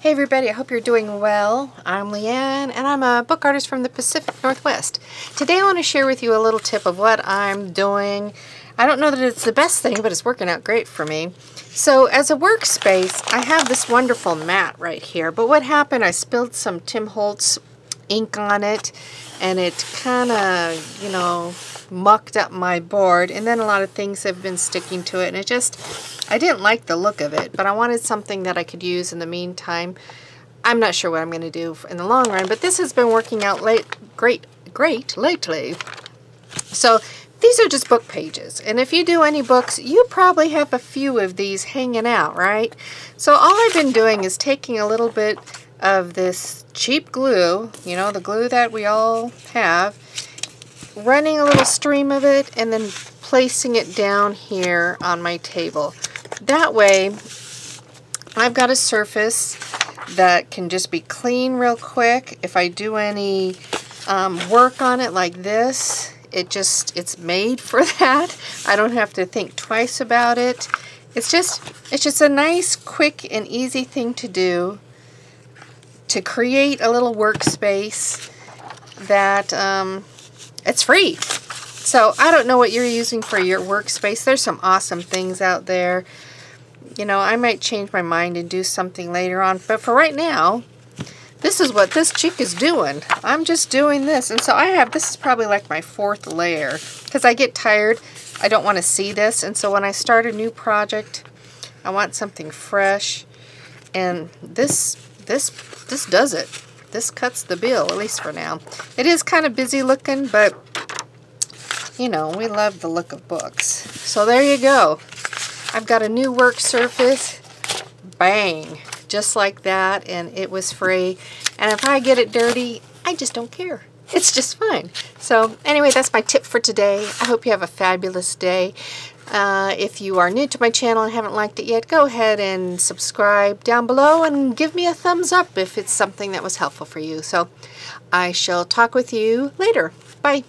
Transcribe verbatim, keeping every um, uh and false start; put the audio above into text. Hey everybody, I hope you're doing well. I'm LeAnn and I'm a book artist from the Pacific Northwest. Today I want to share with you a little tip of what I'm doing. I don't know that it's the best thing, but it's working out great for me. So as a workspace, I have this wonderful mat right here, but what happened, I spilled some Tim Holtz ink on it and it kind of, you know, mucked up my board, and then a lot of things have been sticking to it, and it just, I didn't like the look of it, but I wanted something that I could use in the meantime. I'm not sure what I'm going to do in the long run, but this has been working out late, great, great lately. So these are just book pages, and if you do any books, you probably have a few of these hanging out, right? So all I've been doing is taking a little bit of this cheap glue, you know, the glue that we all have, running a little stream of it and then placing it down here on my table. That way I've got a surface that can just be clean real quick. If I do any um, work on it like this, it just, it's made for that. I don't have to think twice about it. It's just, it's just a nice, quick and easy thing to do to create a little workspace that um, it's free. So I don't know what you're using for your workspace. There's some awesome things out there. You know, I might change my mind and do something later on, but for right now, this is what this chick is doing. I'm just doing this. And so I have, this is probably like my fourth layer because I get tired. I don't want to see this. And so when I start a new project, I want something fresh. And this, this, this does it. This cuts the bill, at least for now. It is kind of busy looking, but you know, we love the look of books. So there you go. I've got a new work surface. Bang! Just like that, and it was free. And if I get it dirty, I just don't care. It's just fine. So anyway, that's my tip for today. I hope you have a fabulous day. Uh, if you are new to my channel and haven't liked it yet, go ahead and subscribe down below and give me a thumbs up if it's something that was helpful for you. So I shall talk with you later. Bye.